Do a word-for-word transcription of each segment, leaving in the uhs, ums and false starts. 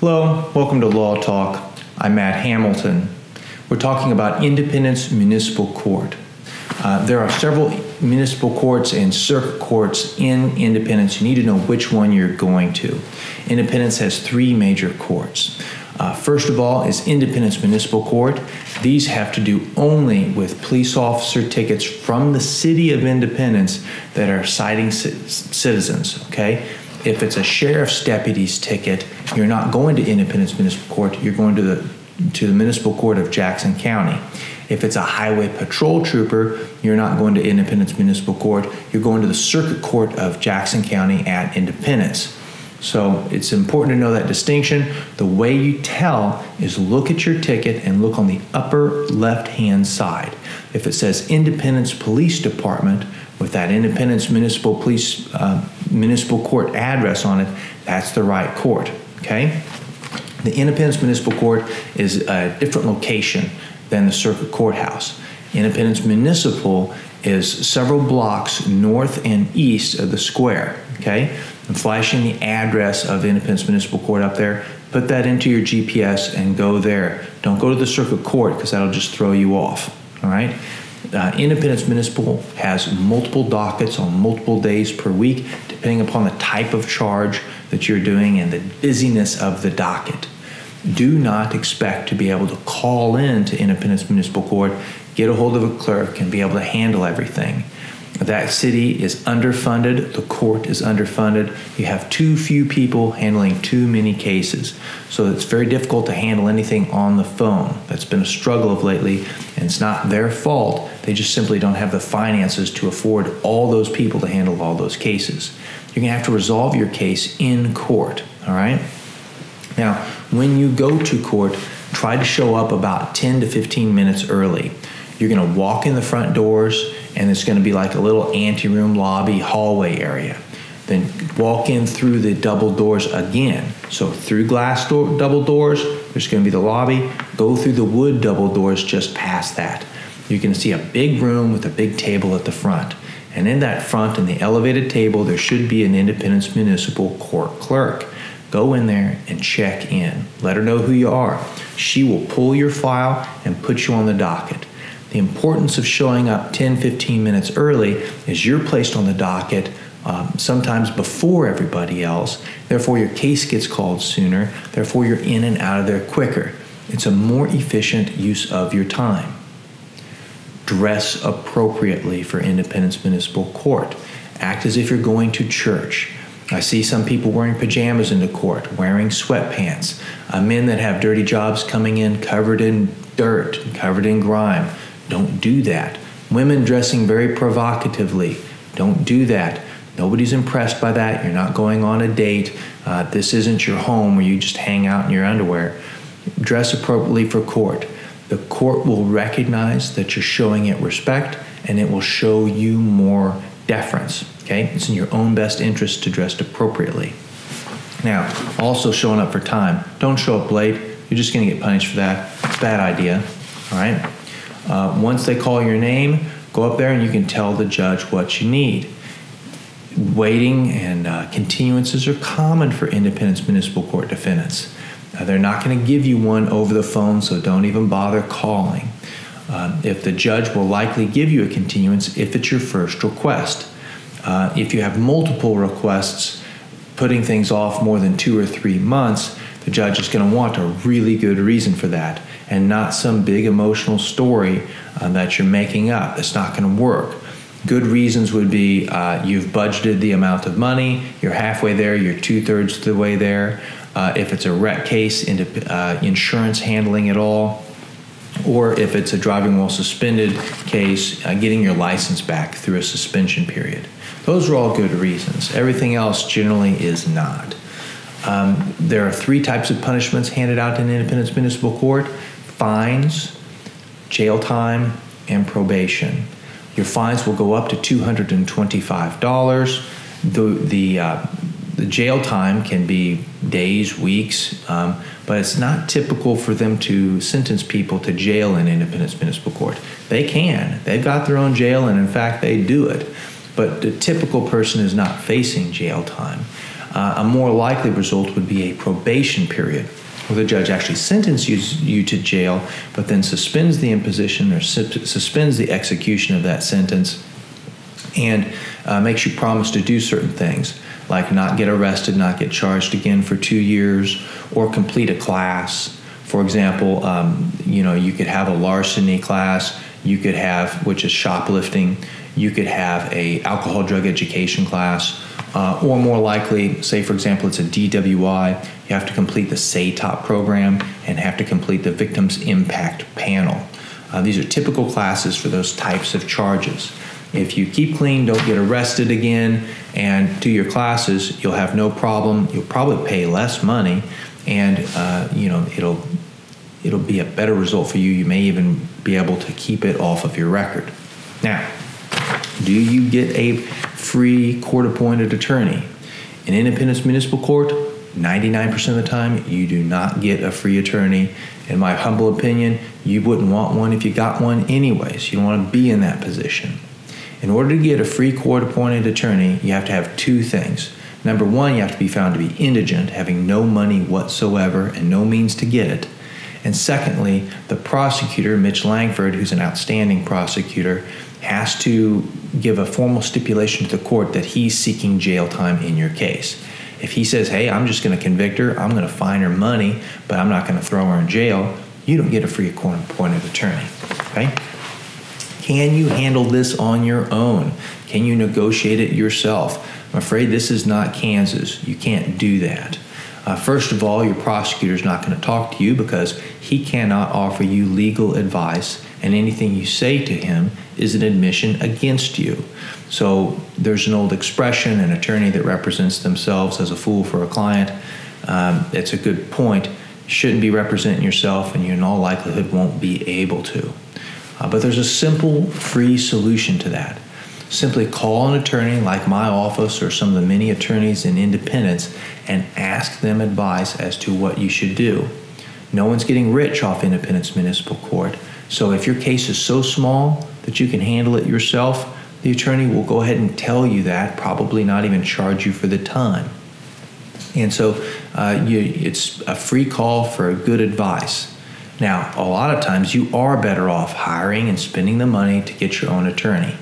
Hello, welcome to Law Talk. I'm Matt Hamilton. We're talking about Independence Municipal Court. Uh, there are several municipal courts and circuit courts in Independence. You need to know which one you're going to. Independence has three major courts. Uh, first of all is Independence Municipal Court. These have to do only with police officer tickets from the city of Independence that are citing citizens, okay? If it's a sheriff's deputy's ticket, you're not going to Independence Municipal Court, you're going to the, to the Municipal Court of Jackson County. If it's a highway patrol trooper, you're not going to Independence Municipal Court, you're going to the Circuit Court of Jackson County at Independence. So it's important to know that distinction. The way you tell is look at your ticket and look on the upper left-hand side. If it says Independence Police Department with that Independence Municipal Police uh, Municipal Court address on it, that's the right court, okay? The Independence Municipal Court is a different location than the Circuit Courthouse. Independence Municipal is several blocks north and east of the square, okay? I'm flashing the address of Independence Municipal Court up there. Put that into your G P S and go there. Don't go to the Circuit Court because that'll just throw you off, all right? Uh, Independence Municipal has multiple dockets on multiple days per week, depending upon the type of charge that you're doing and the busyness of the docket. Do not expect to be able to call in to Independence Municipal Court, get a hold of a clerk, and be able to handle everything. That city is underfunded, the court is underfunded, you have too few people handling too many cases. So it's very difficult to handle anything on the phone. That's been a struggle of lately, and it's not their fault. They just simply don't have the finances to afford all those people to handle all those cases. You're gonna have to resolve your case in court, all right? Now, when you go to court, try to show up about ten to fifteen minutes early. You're gonna walk in the front doors, and it's gonna be like a little anteroom, lobby, hallway area. Then walk in through the double doors again. So through glass door, double doors, there's gonna be the lobby. Go through the wood double doors just past that. You're gonna see a big room with a big table at the front. And in that front, in the elevated table, there should be an Independence Municipal Court clerk. Go in there and check in. Let her know who you are. She will pull your file and put you on the docket. The importance of showing up ten, fifteen minutes early is you're placed on the docket um, sometimes before everybody else. Therefore, your case gets called sooner. Therefore, you're in and out of there quicker. It's a more efficient use of your time. Dress appropriately for Independence Municipal Court. Act as if you're going to church. I see some people wearing pajamas into court, wearing sweatpants. Uh, men that have dirty jobs coming in covered in dirt, covered in grime. Don't do that. Women dressing very provocatively. Don't do that. Nobody's impressed by that. You're not going on a date. Uh, this isn't your home where you just hang out in your underwear. Dress appropriately for court. The court will recognize that you're showing it respect, and it will show you more deference, okay? It's in your own best interest to dress appropriately. Now, also showing up for time. Don't show up late. You're just gonna get punished for that. It's a bad idea, all right? Uh, once they call your name, go up there and you can tell the judge what you need. Waiting and uh, continuances are common for Independence Municipal Court defendants. Uh, they're not going to give you one over the phone, so don't even bother calling. Uh, if the judge will likely give you a continuance if it's your first request. Uh, if you have multiple requests, putting things off more than two or three months, the judge is going to want a really good reason for that, and not some big emotional story uh, that you're making up. That's not gonna work. Good reasons would be uh, you've budgeted the amount of money, you're halfway there, you're two thirds the way there. Uh, if it's a wreck case, into, uh, insurance handling it all, or if it's a driving while suspended case, uh, getting your license back through a suspension period. Those are all good reasons. Everything else generally is not. Um, there are three types of punishments handed out in Independence Municipal Court: fines, jail time, and probation. Your fines will go up to two hundred twenty-five dollars. The, the, uh, the jail time can be days, weeks, um, but it's not typical for them to sentence people to jail in Independence Municipal Court. They can. They've got their own jail, and in fact, they do it. But the typical person is not facing jail time. uh, a more likely result would be a probation period, where the judge actually sentences you to jail, but then suspends the imposition or su- suspends the execution of that sentence, and uh, makes you promise to do certain things, like not get arrested, not get charged again for two years, or complete a class. For example, um, you know, you could have a larceny class, you could have, which is shoplifting, you could have a alcohol drug education class, uh, or more likely, say for example, it's a D W I, you have to complete the SATOP program and have to complete the victim's impact panel. Uh, these are typical classes for those types of charges. If you keep clean, don't get arrested again, and do your classes, you'll have no problem. You'll probably pay less money, and uh, you know, it'll it'll be a better result for you. You may even be able to keep it off of your record. Now, do you get a free court-appointed attorney? In Independence Municipal Court, ninety-nine percent of the time, you do not get a free attorney. In my humble opinion, you wouldn't want one if you got one anyways. You don't want to be in that position. In order to get a free court-appointed attorney, you have to have two things. Number one, you have to be found to be indigent, having no money whatsoever and no means to get it. And secondly, the prosecutor, Mitch Langford, who's an outstanding prosecutor, has to give a formal stipulation to the court that he's seeking jail time in your case. If he says, hey, I'm just going to convict her, I'm going to fine her money, but I'm not going to throw her in jail, you don't get a free court-appointed attorney, okay? Can you handle this on your own? Can you negotiate it yourself? I'm afraid this is not Kansas. You can't do that. Uh, first of all, your prosecutor's not going to talk to you because he cannot offer you legal advice, and anything you say to him is an admission against you. So there's an old expression, an attorney that represents themselves as a fool for a client. Um, it's a good point. You shouldn't be representing yourself, and you in all likelihood won't be able to. Uh, but there's a simple, free solution to that. Simply call an attorney like my office or some of the many attorneys in Independence and ask them advice as to what you should do. No one's getting rich off Independence Municipal Court, so if your case is so small that you can handle it yourself, the attorney will go ahead and tell you that, probably not even charge you for the time. And so uh, you, it's a free call for good advice. Now, a lot of times you are better off hiring and spending the money to get your own attorney.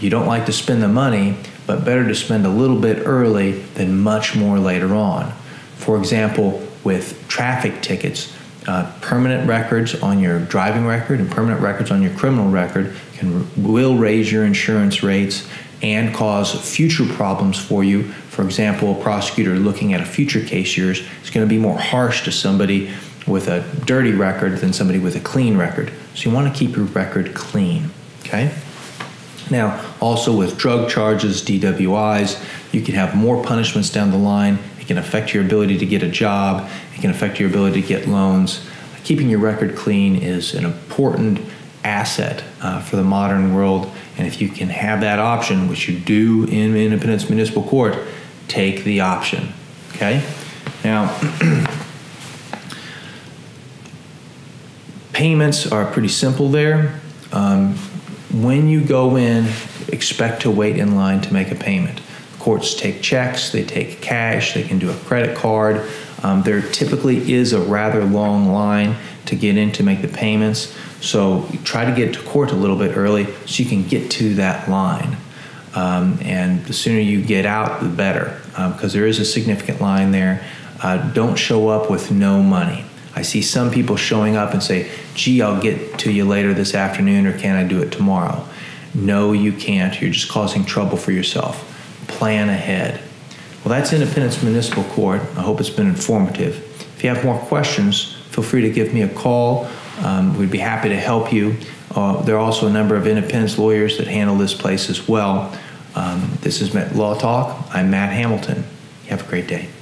You don't like to spend the money, but better to spend a little bit early than much more later on. For example, with traffic tickets, uh, permanent records on your driving record and permanent records on your criminal record can will raise your insurance rates and cause future problems for you. For example, a prosecutor looking at a future case yours is going to be more harsh to somebody with a dirty record than somebody with a clean record. So you want to keep your record clean, okay? Now, also with drug charges, D W Is, you can have more punishments down the line. It can affect your ability to get a job. It can affect your ability to get loans. Keeping your record clean is an important asset uh, for the modern world. And if you can have that option, which you do in Independence Municipal Court, take the option, okay? Now, payments are pretty simple there. Um, When you go in, expect to wait in line to make a payment. Courts take checks, they take cash, they can do a credit card. Um, there typically is a rather long line to get in to make the payments, so try to get to court a little bit early so you can get to that line. Um, and the sooner you get out, the better, because um, there is a significant line there. Uh, don't show up with no money. I see some people showing up and say, gee, I'll get to you later this afternoon, or can I do it tomorrow? No, you can't. You're just causing trouble for yourself. Plan ahead. Well, that's Independence Municipal Court. I hope it's been informative. If you have more questions, feel free to give me a call. Um, we'd be happy to help you. Uh, there are also a number of Independence lawyers that handle this place as well. Um, this is Law Talk. I'm Matt Hamilton. You have a great day.